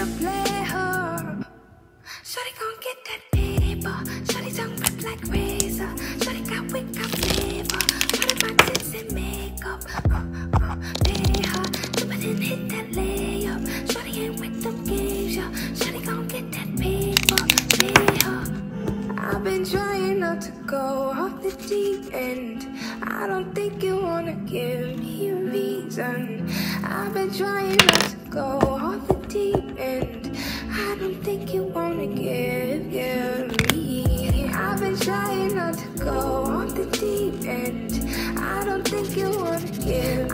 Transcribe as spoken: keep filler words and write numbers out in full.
to play her. Shorty gon' get that paper. Shorty tongue ripped like R Z A. Shorty got wake up flavor. Part of my tits and makeup. Uh, uh, pay her. Jump in and hit that layup. Shorty ain't with them games, yeah. Shorty gon' get that paper. Pay her. I've been trying not to go off the deep end. I don't think you wanna give me a reason. I've been trying not to go off the deep end. I don't think you wanna give, give me. I've been trying not to go off the deep end. I don't think you wanna give.